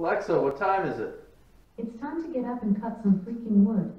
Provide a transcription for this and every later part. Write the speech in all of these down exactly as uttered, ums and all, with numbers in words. Alexa, what time is it? It's time to get up and cut some freaking wood.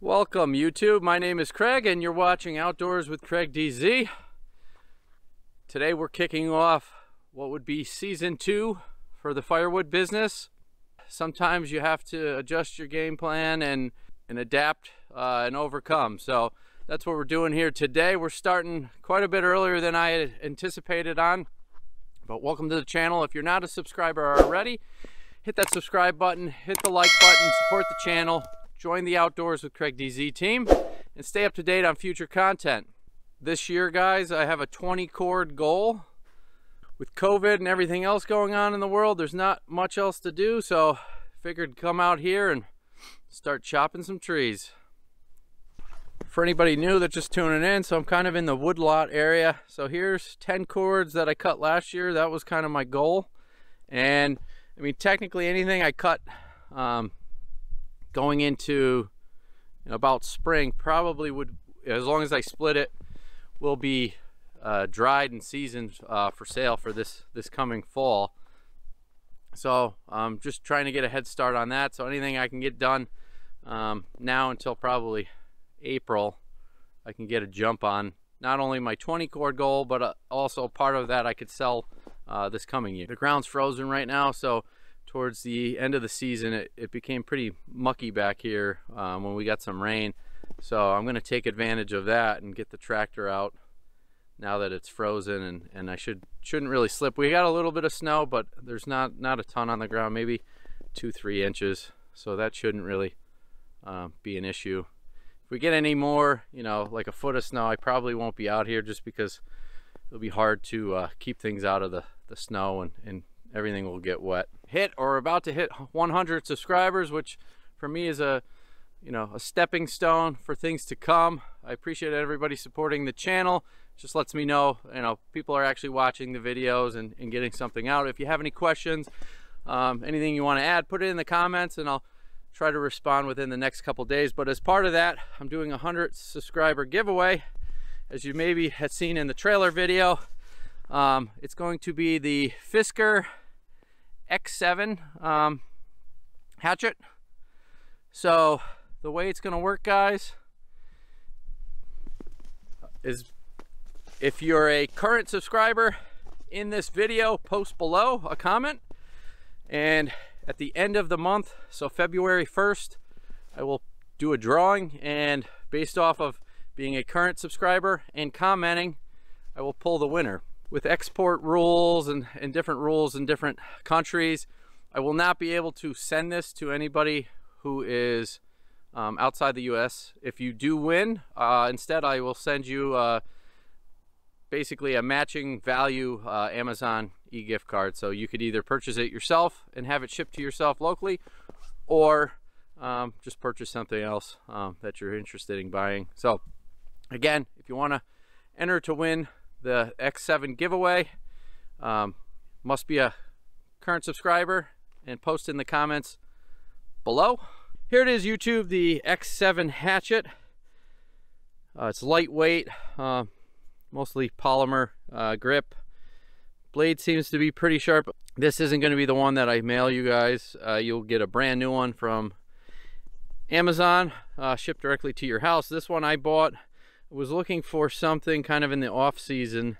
Welcome YouTube, my name is Craig and you're watching Outdoors with Craig D Z. Today we're kicking off what would be season two for the firewood business. Sometimes you have to adjust your game plan and, and adapt uh, and overcome. So that's what we're doing here today. We're starting quite a bit earlier than I had anticipated on, but welcome to the channel. If you're not a subscriber already, hit that subscribe button, hit the like button, support the channel. Join the Outdoors with Craig D Z team and stay up to date on future content. This year, guys, I have a twenty cord goal. With COVID and everything else going on in the world, there's not much else to do, so I figured come out here and start chopping some trees. For anybody new that's just tuning in, so I'm kind of in the woodlot area. So here's ten cords that I cut last year. That was kind of my goal. And I mean, technically anything I cut, um, going into about spring probably would, as long as I split it, will be uh, dried and seasoned uh, for sale for this this coming fall. So I'm um, just trying to get a head start on that. So anything I can get done um, now until probably April, I can get a jump on not only my twenty cord goal, but uh, also part of that I could sell uh, this coming year. The ground's frozen right now, so towards the end of the season, it, it became pretty mucky back here um, when we got some rain. So I'm gonna take advantage of that and get the tractor out now that it's frozen, and, and I should, shouldn't really slip. We got a little bit of snow, but there's not, not a ton on the ground, maybe two, three inches. So that shouldn't really uh, be an issue. If we get any more, you know, like a foot of snow, I probably won't be out here just because it'll be hard to uh, keep things out of the, the snow and, and everything will get wet. Hit or about to hit one hundred subscribers, which for me is a, you know, a stepping stone for things to come. I appreciate everybody supporting the channel. It just lets me know, you know, people are actually watching the videos and, and getting something out. If you have any questions, um, anything you want to add, put it in the comments and I'll try to respond within the next couple days. But as part of that, I'm doing a one hundred subscriber giveaway. As you maybe had seen in the trailer video, um, it's going to be the Fiskars X seven um, hatchet. So the way it's gonna work, guys, is if you're a current subscriber in this video, post below a comment, and at the end of the month, so February first, I will do a drawing, and based off of being a current subscriber and commenting, I will pull the winner. With export rules and, and different rules in different countries, I will not be able to send this to anybody who is um, outside the U S If you do win, uh, instead I will send you uh, basically a matching value uh, Amazon e-gift card. So you could either purchase it yourself and have it shipped to yourself locally, or um, just purchase something else um, that you're interested in buying. So again, if you want to enter to win the X seven giveaway, um, must be a current subscriber and post in the comments below. Here it is, YouTube, the X seven hatchet. Uh, it's lightweight, uh, mostly polymer uh, grip. Blade seems to be pretty sharp. This isn't going to be the one that I mail you guys. Uh, you'll get a brand new one from Amazon, uh, shipped directly to your house. This one I bought. I was looking for something kind of in the off season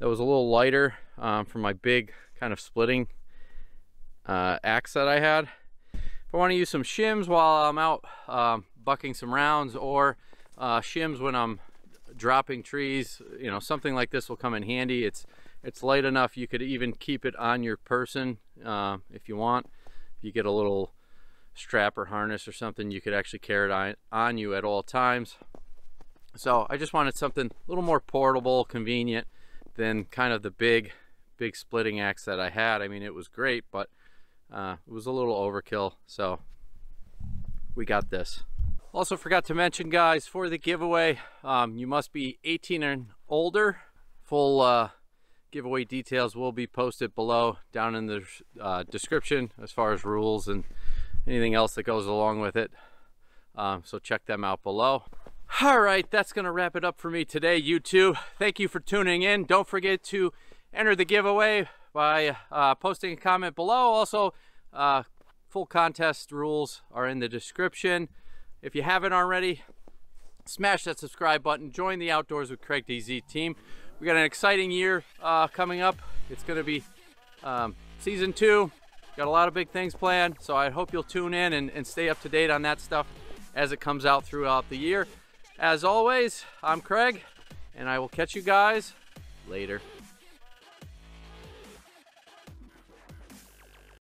that was a little lighter um, for my big kind of splitting uh, axe that I had. If I want to use some shims while I'm out um, bucking some rounds, or uh, shims when I'm dropping trees, you know, something like this will come in handy. It's It's light enough you could even keep it on your person uh, if you want. If you get a little strap or harness or something, you could actually carry it on, on you at all times. So I just wanted something a little more portable, convenient than kind of the big, big splitting axe that I had. I mean, it was great, but uh, it was a little overkill. So we got this. Also forgot to mention, guys, for the giveaway, um, you must be eighteen and older. Full uh, giveaway details will be posted below down in the uh, description as far as rules and anything else that goes along with it. Um, so check them out below. All right, that's gonna wrap it up for me today, YouTube. Thank you for tuning in. Don't forget to enter the giveaway by uh, posting a comment below. Also, uh, full contest rules are in the description. If you haven't already, smash that subscribe button. Join the Outdoors with Craig D Z team. We got an exciting year uh, coming up. It's going to be um, season two. Got a lot of big things planned, so I hope you'll tune in and, and stay up to date on that stuff as it comes out throughout the year. As always, I'm Craig, and I will catch you guys later.